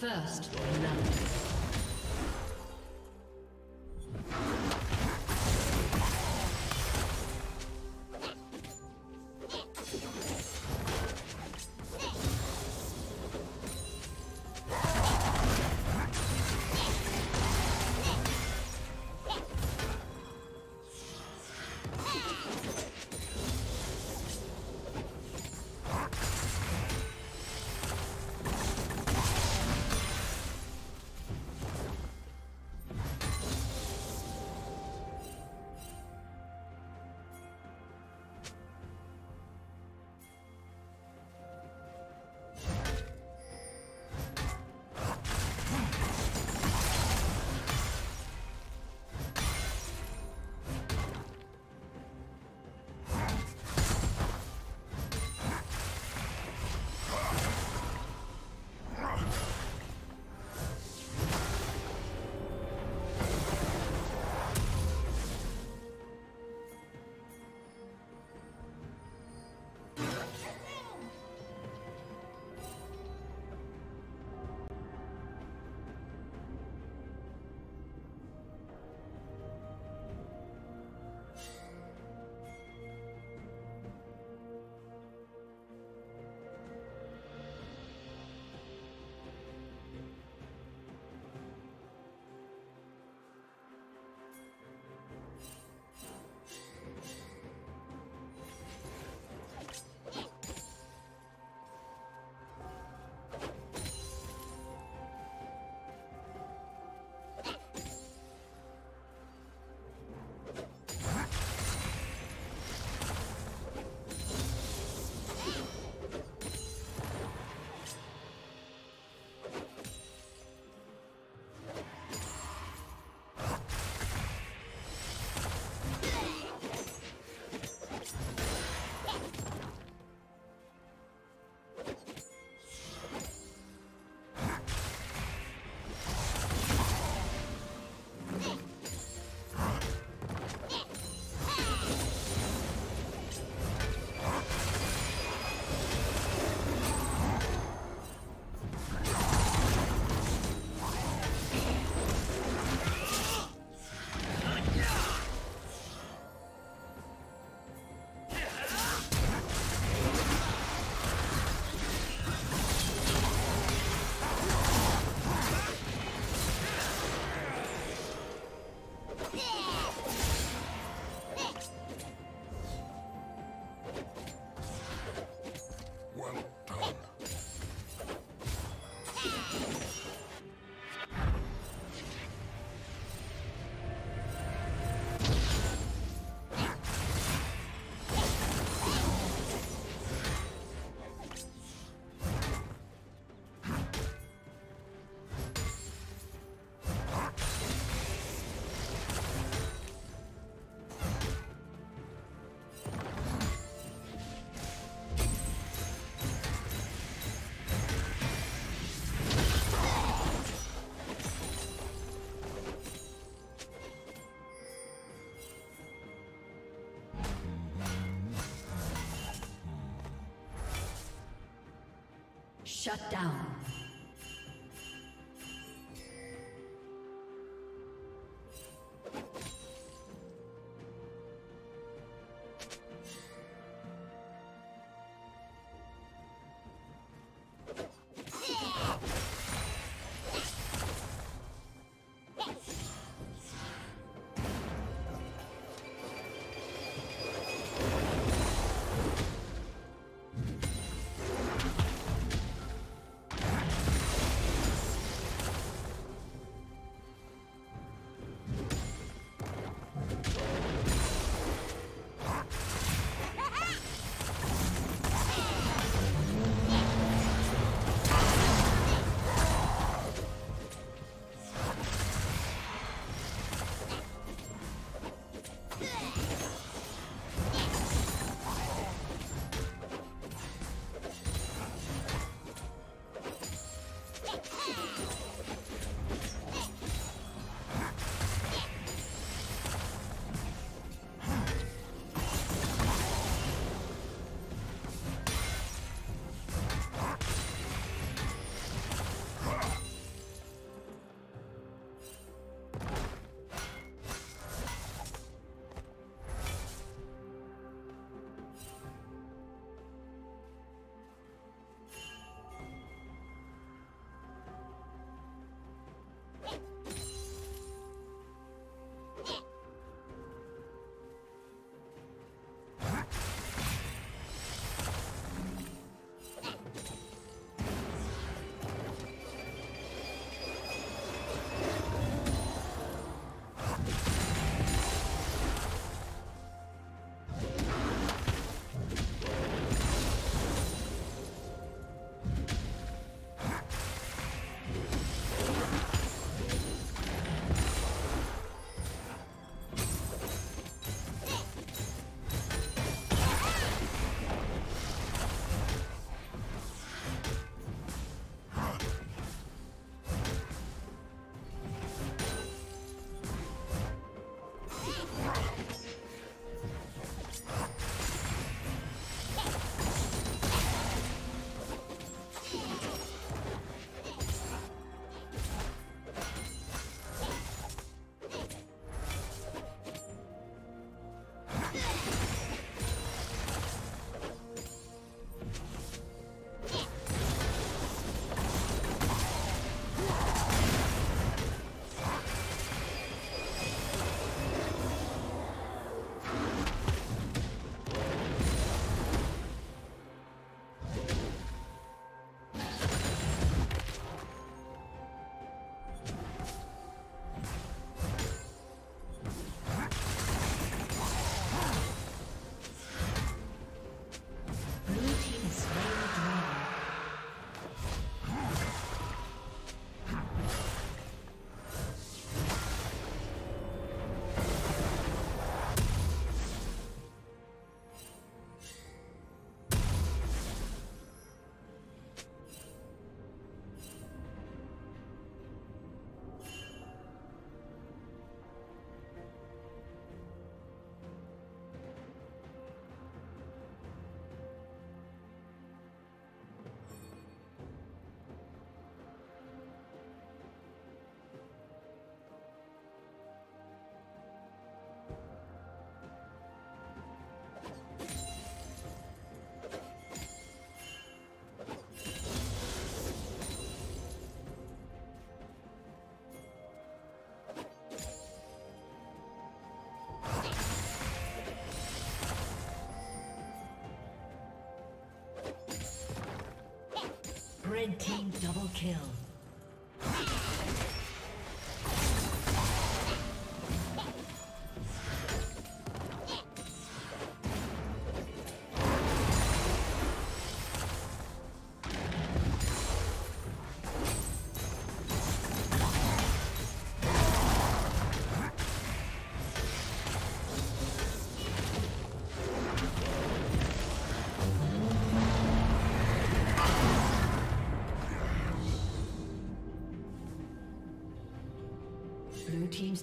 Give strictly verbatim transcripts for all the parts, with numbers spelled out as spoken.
First love. Shut down. All right. Red team double kill. Blue team's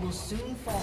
Will soon fall.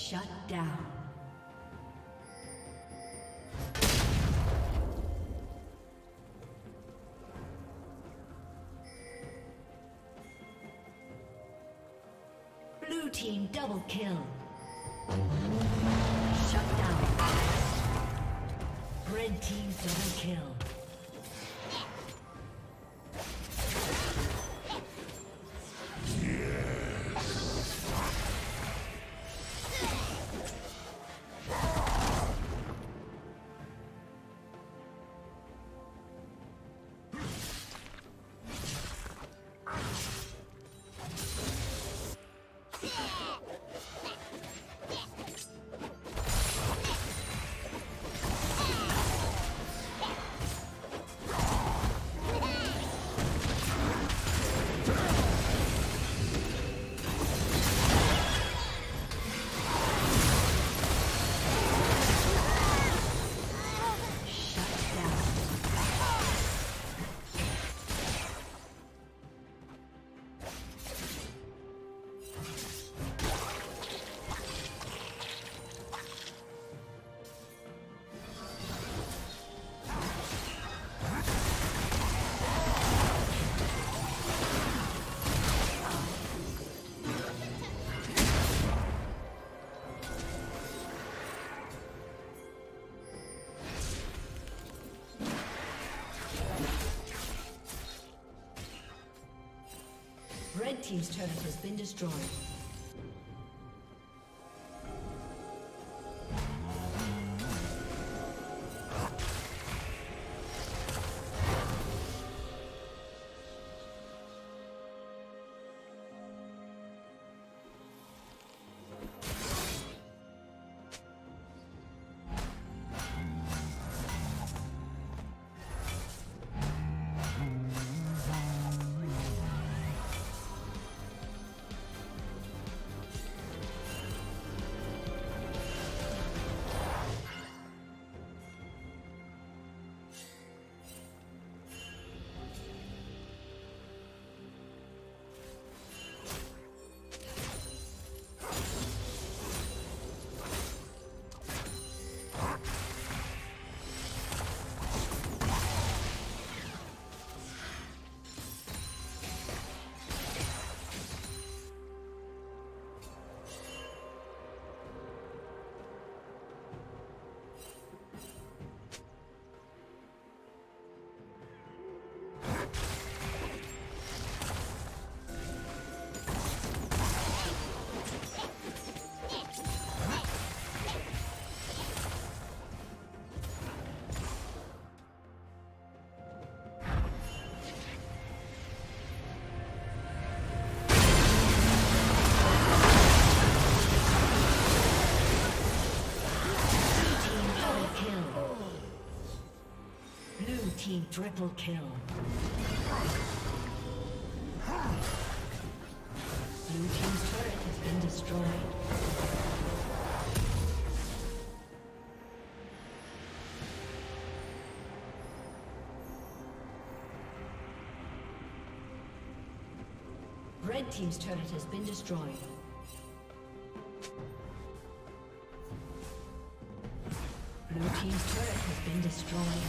Shut down. Team double kill. Shut down. Red team double kill. Red Team's turret has been destroyed. Triple kill. Blue team's turret has been destroyed. Red team's turret has been destroyed. Blue team's turret has been destroyed.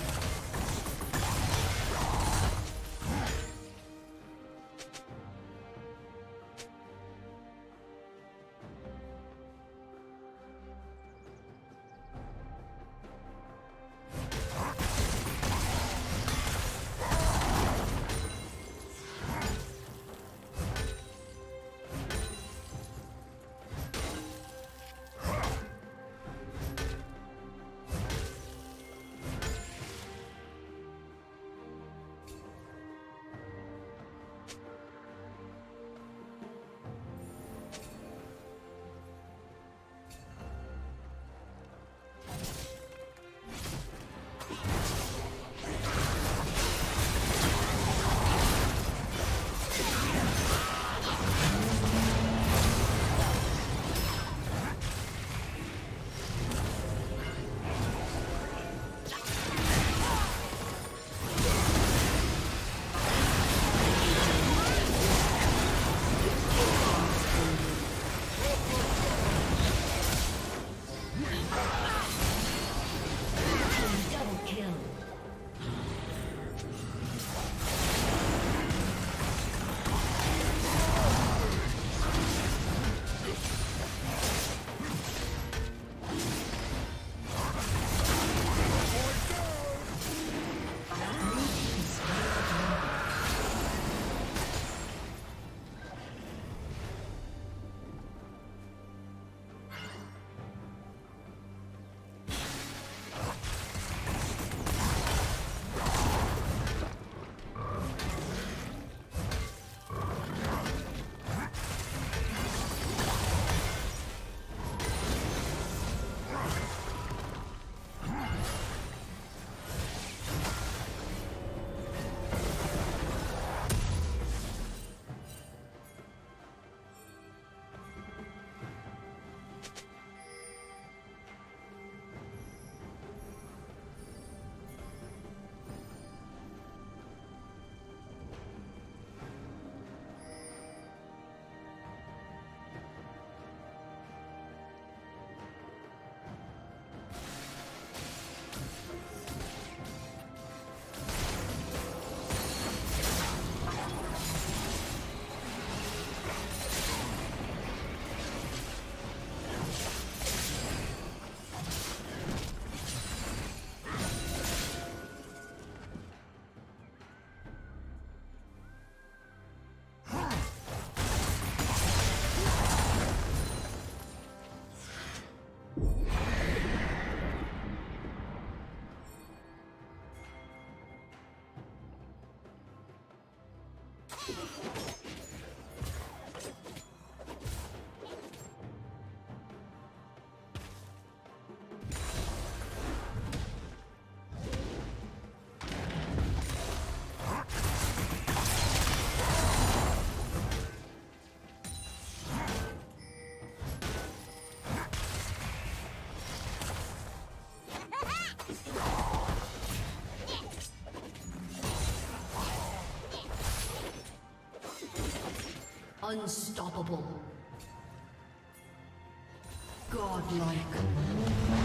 Unstoppable. Godlike.